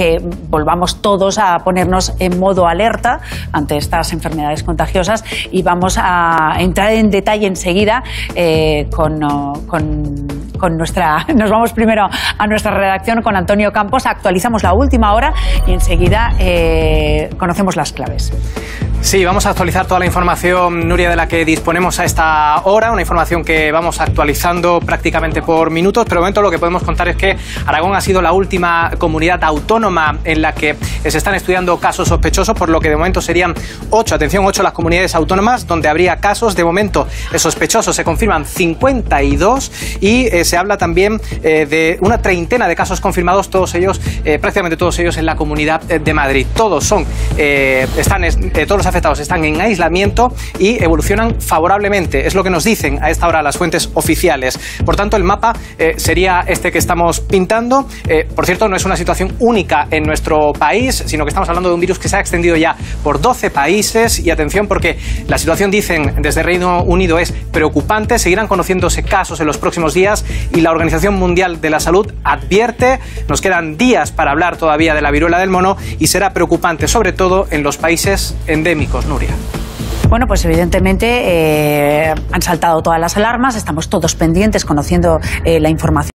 que volvamos todos a ponernos en modo alerta ante estas enfermedades contagiosas, y vamos a entrar en detalle enseguida con nuestra... Nos vamos primero a nuestra redacción con Antonio Campos, actualizamos la última hora y enseguida conocemos las claves. Sí, vamos a actualizar toda la información, Nuria, de la que disponemos a esta hora, una información que vamos actualizando prácticamente por minutos, pero de momento lo que podemos contar es que Aragón ha sido la última comunidad autónoma en la que se están estudiando casos sospechosos, por lo que de momento serían 8, atención, 8 las comunidades autónomas donde habría casos de momento sospechosos. Se confirman 52 y se habla también de una treintena de casos confirmados, todos ellos, prácticamente todos ellos en la Comunidad de Madrid. Todos son, todos los afectados están en aislamiento y evolucionan favorablemente, es lo que nos dicen a esta hora las fuentes oficiales. Por tanto, el mapa sería este que estamos pintando. Por cierto, no es una situación única en nuestro país, sino que estamos hablando de un virus que se ha extendido ya por 12 países y atención, porque la situación, dicen desde Reino Unido, es preocupante. Seguirán conociéndose casos en los próximos días y la Organización Mundial de la Salud advierte, nos quedan días para hablar todavía de la viruela del mono y será preocupante, sobre todo en los países endémicos. Nuria. Bueno, pues evidentemente han saltado todas las alarmas, estamos todos pendientes conociendo la información.